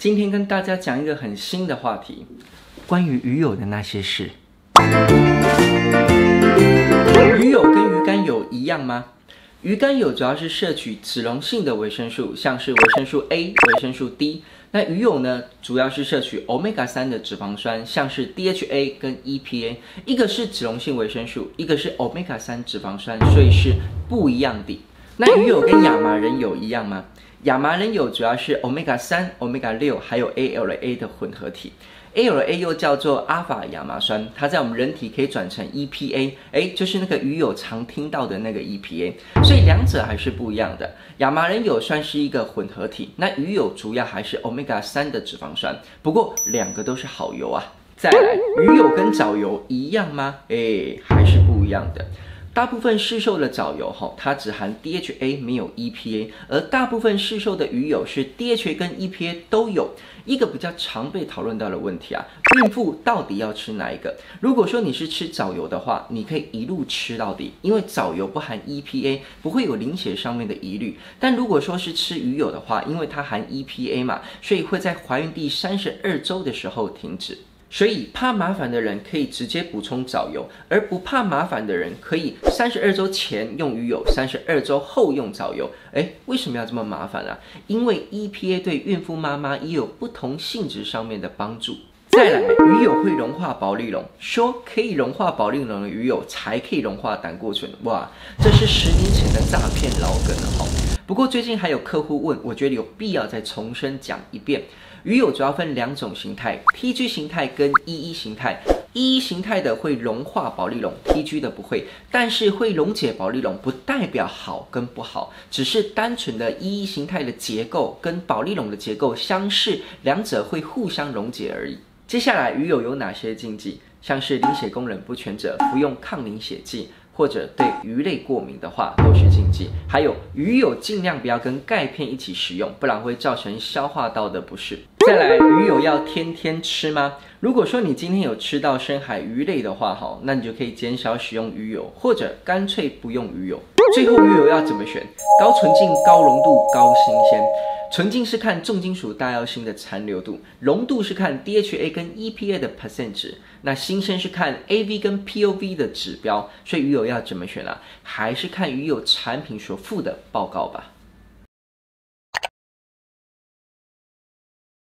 今天跟大家讲一个很新的话题，关于鱼友的那些事。鱼友跟鱼肝友一样吗？鱼肝友主要是摄取脂溶性的维生素，像是维生素 A、维生素 D。那鱼友呢，主要是摄取 Omega-3 的脂肪酸，像是 DHA 跟 EPA， 一个是脂溶性维生素，一个是 Omega-3 脂肪酸，所以是不一样的。那鱼友跟亚麻仁友一样吗？亚麻仁友主要是 Omega-3、Omega-6 还有 ALA 的混合体。ALA 又叫做 alpha 亚麻酸，它在我们人体可以转成 EPA， 就是那个鱼友常听到的那个 EPA， 所以两者还是不一样的。亚麻仁友算是一个混合体，那鱼友主要还是 Omega-3 的脂肪酸，不过两个都是好油啊。再来，鱼友跟藻油一样吗？还是不一样的。大部分市售的藻油它只含 DHA 没有 EPA， 而大部分市售的鱼油是 DHA 跟 EPA 都有。一个比较常被讨论到的问题啊，孕妇到底要吃哪一个？如果说你是吃藻油的话，你可以一路吃到底，因为藻油不含 EPA， 不会有凝血上面的疑虑。但如果说是吃鱼油的话，因为它含 EPA 嘛，所以会在怀孕第32周的时候停止。所以怕麻烦的人可以直接补充藻油，而不怕麻烦的人可以32周前用鱼油，32周后用藻油。为什么要这么麻烦啊？因为 EPA 对孕妇妈妈也有不同性质上面的帮助。再来，鱼油会融化保丽龙，说可以融化保丽龙的鱼油才可以融化胆固醇，哇，这是10年前的诈骗老梗了不过最近还有客户问，我觉得有必要再重申讲一遍。鱼油主要分2种形态 ，TG 形态跟 EE 形态。EE 形态的会融化保丽龙 ，TG 的不会，但是会溶解保丽龙不代表好跟不好，只是单纯的 EE 形态的结构跟保丽龙的结构相似，两者会互相溶解而已。接下来鱼友有哪些禁忌？像是凝血功能不全者服用抗凝血剂，或者对鱼类过敏的话都是禁忌。还有鱼友尽量不要跟钙片一起使用，不然会造成消化道的不适。再来，鱼友要天天吃吗？如果说你今天有吃到深海鱼类的话，那你就可以减少使用鱼油，或者干脆不用鱼油。最后，鱼油要怎么选？高纯净、高浓度、高新鲜。纯净是看重金属大药性的残留度，浓度是看 DHA 跟 EPA 的 % 值，那新鲜是看 AV 跟 POV 的指标。所以鱼油要怎么选啊？还是看鱼油产品所附的报告吧。